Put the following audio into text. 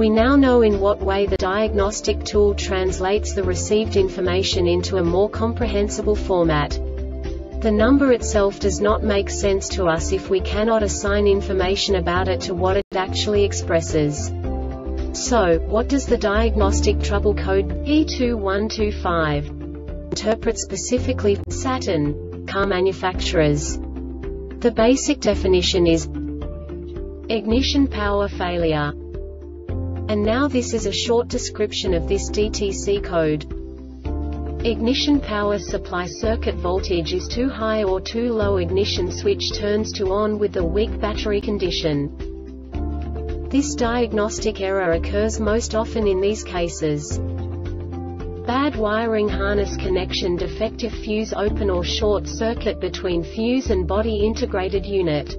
We now know in what way the diagnostic tool translates the received information into a more comprehensible format. The number itself does not make sense to us if we cannot assign information about it to what it actually expresses. So, what does the diagnostic trouble code P2125 interpret specifically for Saturn car manufacturers? The basic definition is ignition power failure. And now this is a short description of this DTC code. Ignition power supply circuit voltage is too high or too low. Ignition switch turns to on with the weak battery condition. This diagnostic error occurs most often in these cases: bad wiring, harness connection, defective fuse, open or short circuit between fuse and body integrated unit.